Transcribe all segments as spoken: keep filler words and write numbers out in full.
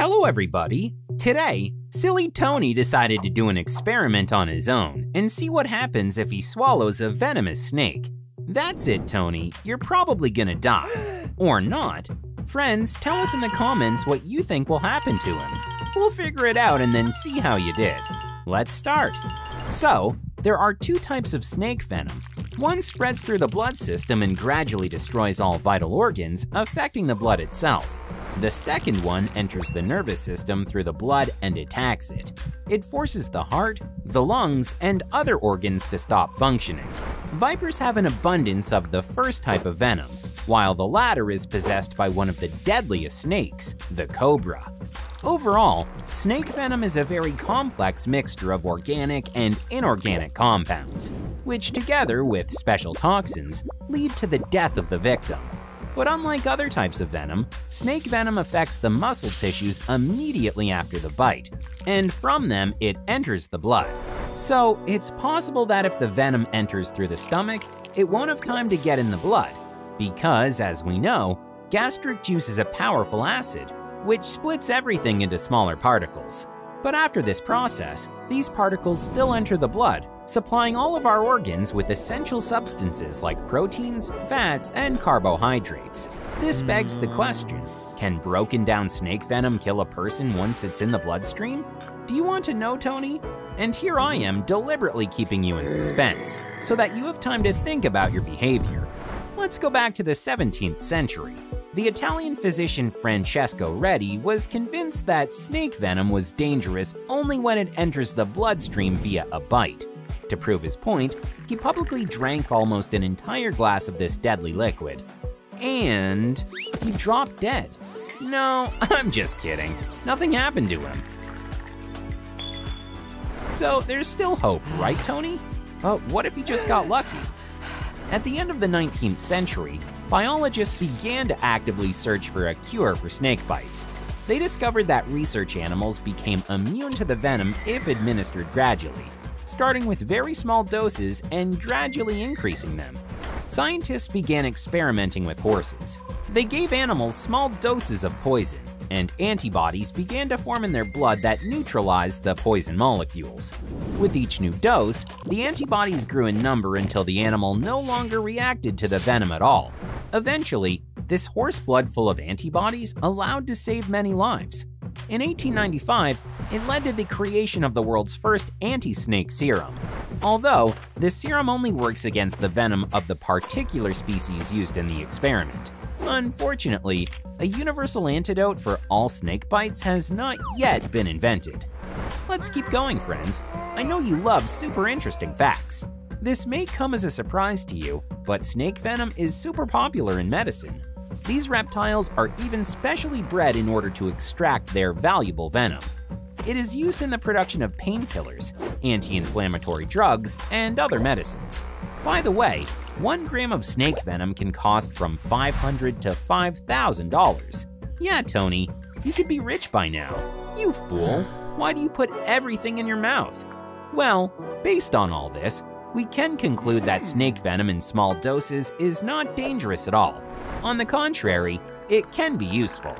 Hello everybody! Today, Silly Tony decided to do an experiment on his own and see what happens if he swallows a venomous snake. That's it, Tony, you're probably gonna die. Or not. Friends, tell us in the comments what you think will happen to him. We'll figure it out and then see how you did. Let's start! So, there are two types of snake venom. One spreads through the blood system and gradually destroys all vital organs, affecting the blood itself. The second one enters the nervous system through the blood and attacks it. It forces the heart, the lungs, and other organs to stop functioning. Vipers have an abundance of the first type of venom, while the latter is possessed by one of the deadliest snakes, the cobra. Overall, snake venom is a very complex mixture of organic and inorganic compounds, which together with special toxins lead to the death of the victim. But unlike other types of venom, snake venom affects the muscle tissues immediately after the bite, and from them it enters the blood. So it's possible that if the venom enters through the stomach, it won't have time to get in the blood, because as we know, gastric juice is a powerful acid, which splits everything into smaller particles. But after this process, these particles still enter the blood, supplying all of our organs with essential substances like proteins, fats, and carbohydrates. This begs the question, can broken down snake venom kill a person once it's in the bloodstream? Do you want to know, Tony? And here I am deliberately keeping you in suspense, so that you have time to think about your behavior. Let's go back to the seventeenth century. The Italian physician Francesco Redi was convinced that snake venom was dangerous only when it enters the bloodstream via a bite. To prove his point, he publicly drank almost an entire glass of this deadly liquid. And he dropped dead. No, I'm just kidding. Nothing happened to him. So there's still hope, right, Tony? But what if he just got lucky? At the end of the nineteenth century, biologists began to actively search for a cure for snake bites. They discovered that research animals became immune to the venom if administered gradually, starting with very small doses and gradually increasing them. Scientists began experimenting with horses. They gave animals small doses of poison, and antibodies began to form in their blood that neutralized the poison molecules. With each new dose, the antibodies grew in number until the animal no longer reacted to the venom at all. Eventually, this horse blood full of antibodies allowed to save many lives. In eighteen ninety-five, it led to the creation of the world's first anti-snake serum. Although, this serum only works against the venom of the particular species used in the experiment. Unfortunately, a universal antidote for all snake bites has not yet been invented. Let's keep going, friends. I know you love super interesting facts. This may come as a surprise to you, but snake venom is super popular in medicine. These reptiles are even specially bred in order to extract their valuable venom. It is used in the production of painkillers, anti-inflammatory drugs, and other medicines. By the way, one gram of snake venom can cost from five hundred dollars to five thousand dollars. Yeah, Tony, you could be rich by now. You fool, why do you put everything in your mouth? Well, based on all this, we can conclude that snake venom in small doses is not dangerous at all. On the contrary, it can be useful.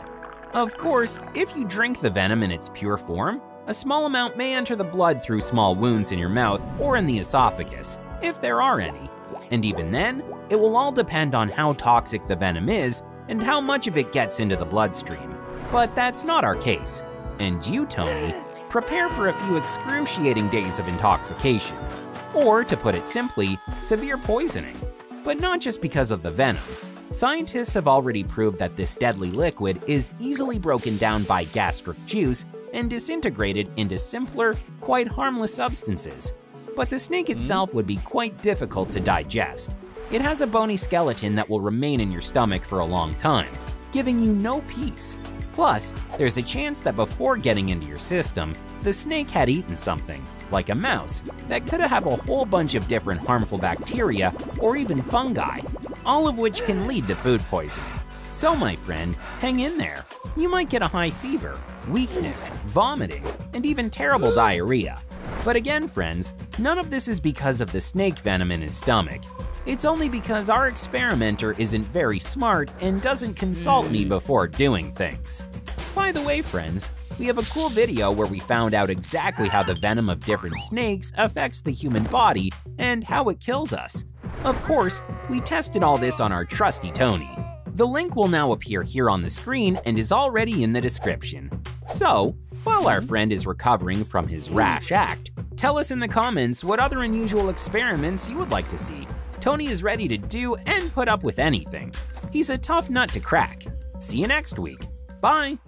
Of course, if you drink the venom in its pure form, a small amount may enter the blood through small wounds in your mouth or in the esophagus, if there are any. And even then, it will all depend on how toxic the venom is and how much of it gets into the bloodstream. But that's not our case. And you, Tony, prepare for a few excruciating days of intoxication. Or, to put it simply, severe poisoning. But not just because of the venom. Scientists have already proved that this deadly liquid is easily broken down by gastric juice and disintegrated into simpler, quite harmless substances. But the snake itself would be quite difficult to digest. It has a bony skeleton that will remain in your stomach for a long time, giving you no peace. Plus, there's a chance that before getting into your system, the snake had eaten something, like a mouse, that could have a whole bunch of different harmful bacteria or even fungi, all of which can lead to food poisoning. So my friend, hang in there. You might get a high fever, weakness, vomiting, and even terrible diarrhea. But again, friends, none of this is because of the snake venom in his stomach. It's only because our experimenter isn't very smart and doesn't consult me before doing things. By the way, friends, we have a cool video where we found out exactly how the venom of different snakes affects the human body and how it kills us. Of course, we tested all this on our trusty Tony. The link will now appear here on the screen and is already in the description. So, while our friend is recovering from his rash act, tell us in the comments what other unusual experiments you would like to see. Tony is ready to do and put up with anything. He's a tough nut to crack. See you next week. Bye!